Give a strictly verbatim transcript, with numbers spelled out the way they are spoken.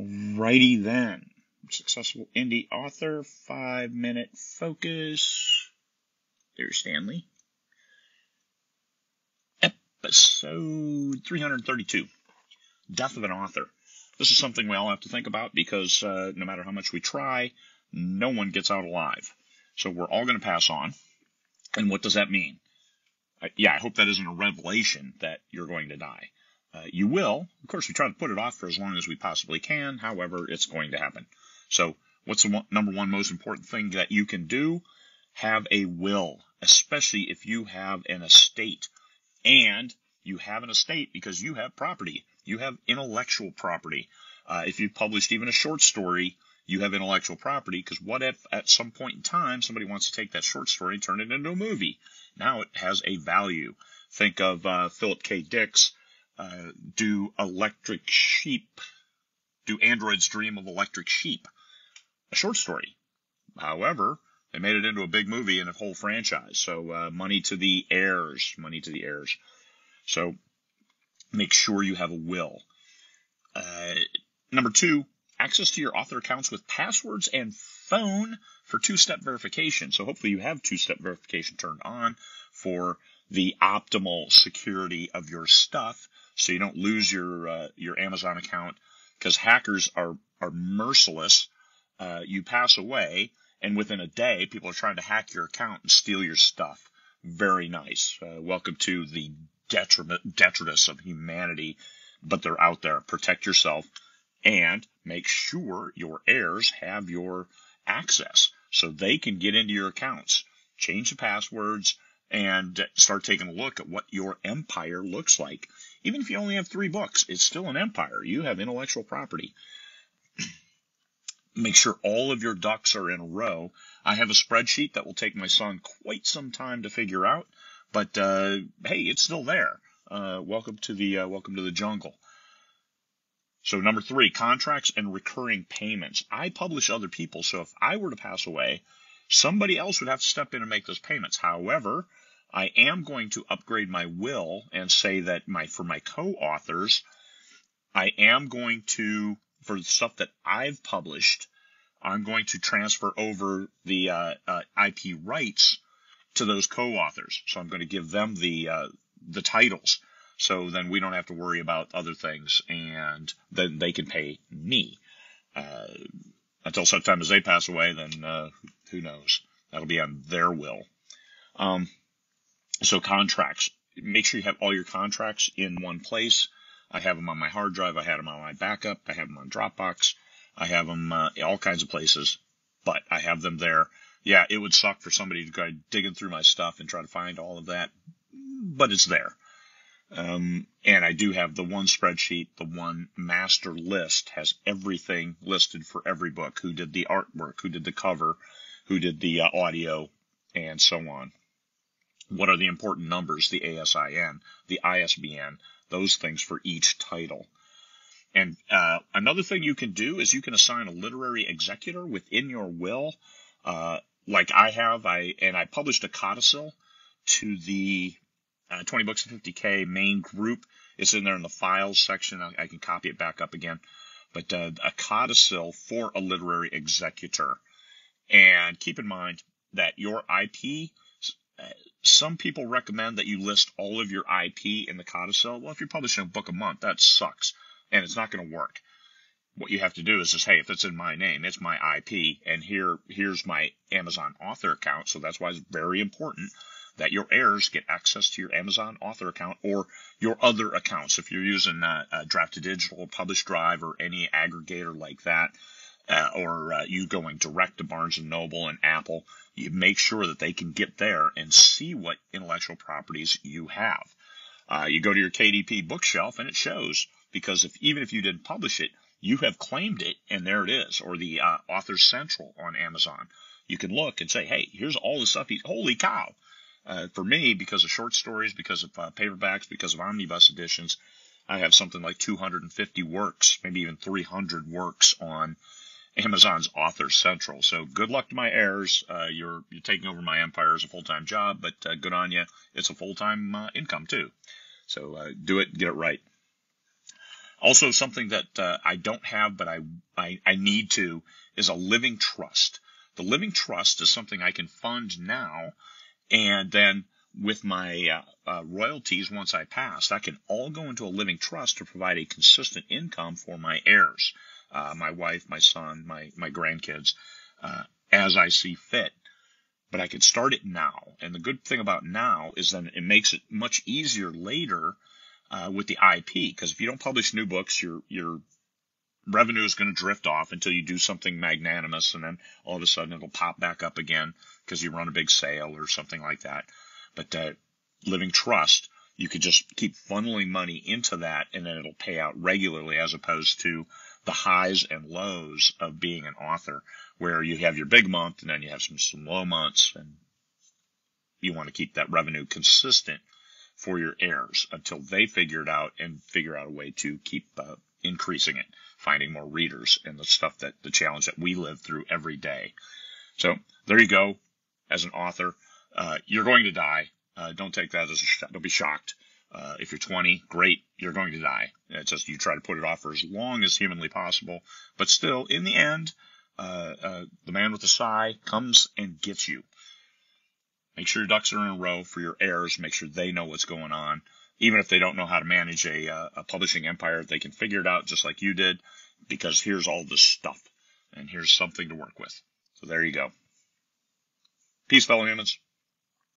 Alrighty then. Successful Indie Author, Five Minute Focus. There's Stanley. Episode three hundred thirty-two, Death of an Author. This is something we all have to think about because uh, no matter how much we try, no one gets out alive. So we're all going to pass on. And what does that mean? Uh, yeah, I hope that isn't a revelation that you're going to die. Uh, you will. Of course, we try to put it off for as long as we possibly can. However, it's going to happen. So what's the one, number one most important thing that you can do? Have a will, especially if you have an estate. And you have an estate because you have property. You have intellectual property. Uh, if you've published even a short story, you have intellectual property, because what if at some point in time somebody wants to take that short story and turn it into a movie? Now it has a value. Think of uh, Philip K. Dick's Uh, do electric sheep, do androids dream of electric sheep? A short story. However, they made it into a big movie and a whole franchise. So uh, money to the heirs, money to the heirs. So make sure you have a will. Uh, number two, access to your author accounts with passwords and phone for two-step verification. So hopefully you have two-step verification turned on for the optimal security of your stuff, so you don't lose your uh, your Amazon account, because hackers are are merciless. Uh, you pass away, and within a day, people are trying to hack your account and steal your stuff. Very nice. Uh, welcome to the detriment detritus of humanity, but they're out there. Protect yourself, and make sure your heirs have your access, so they can get into your accounts, change the passwords, and start taking a look at what your empire looks like. Even if you only have three books, it's still an empire. You have intellectual property. Make sure all of your ducks are in a row. I have a spreadsheet that will take my son quite some time to figure out, but uh, hey, it's still there. Uh, welcome to the uh, welcome to the jungle. So number three, contracts and recurring payments. I publish other people, so if I were to pass away, somebody else would have to step in and make those payments. However, I am going to upgrade my will and say that my for my co-authors, I am going to, for the stuff that I've published, I'm going to transfer over the uh, uh, I P rights to those co-authors. So I'm going to give them the uh, the titles. So then we don't have to worry about other things, and then they can pay me. Uh, until such time as they pass away, then uh, who knows? That'll be on their will. Um, so contracts. Make sure you have all your contracts in one place. I have them on my hard drive. I had them on my backup. I have them on Dropbox. I have them uh, all kinds of places, but I have them there. Yeah, it would suck for somebody to go digging through my stuff and try to find all of that, but it's there. Um, and I do have the one spreadsheet, the one master list has everything listed for every book, who did the artwork, who did the cover, who did the uh, audio, and so on. What are the important numbers, the A S I N, the I S B N, those things for each title. And uh, another thing you can do is you can assign a literary executor within your will. Uh, like I have, I and I published a codicil to the Uh, twenty Books and fifty K main group. It's in there in the files section. I, I can copy it back up again. But uh, a codicil for a literary executor. And keep in mind that your I P, uh, some people recommend that you list all of your I P in the codicil. Well, if you're publishing a book a month, that sucks. And it's not going to work. What you have to do is just, hey, if it's in my name, it's my I P. And here, here's my Amazon author account. So that's why it's very important that your heirs get access to your Amazon author account or your other accounts. If you're using uh, uh, Draft to Digital, PublishDrive, or any aggregator like that, uh, or uh, you going direct to Barnes and Noble and Apple, you make sure that they can get there and see what intellectual properties you have. Uh, you go to your K D P bookshelf and it shows, because if even if you didn't publish it, you have claimed it and there it is, or the uh, Authors Central on Amazon. You can look and say, hey, here's all the stuff. He, holy cow. Uh, for me, because of short stories, because of uh, paperbacks, because of omnibus editions, I have something like two hundred fifty works, maybe even three hundred works on Amazon's Authors Central. So good luck to my heirs. Uh, you're, you're taking over my empire as a full-time job, but uh, good on you. It's a full-time uh, income, too. So uh, do it. Get it right. Also, something that uh, I don't have, but I, I, I need to, is a living trust. The living trust is something I can fund now, and then with my uh, uh, royalties once I pass, that can all go into a living trust to provide a consistent income for my heirs, uh, my wife, my son, my, my grandkids, uh, as I see fit. But I could start it now. And the good thing about now is then it makes it much easier later Uh, with the I P, because if you don't publish new books, your your revenue is going to drift off until you do something magnanimous, and then all of a sudden it'll pop back up again because you run a big sale or something like that. But uh, living trust, you could just keep funneling money into that, and then it'll pay out regularly, as opposed to the highs and lows of being an author, where you have your big month and then you have some, some low months, and you want to keep that revenue consistent for your heirs until they figure it out and figure out a way to keep uh, increasing it, finding more readers, and the stuff that the challenge that we live through every day. So there you go. As an author, uh, you're going to die. Uh, don't take that as a shock. Don't be shocked. Uh, if you're twenty, great, you're going to die. It's just you try to put it off for as long as humanly possible. But still, in the end, uh, uh, the man with the sigh comes and gets you. Make sure your ducks are in a row for your heirs. Make sure they know what's going on. Even if they don't know how to manage a, uh, a publishing empire, they can figure it out just like you did, because here's all this stuff, and here's something to work with. So there you go. Peace, fellow humans.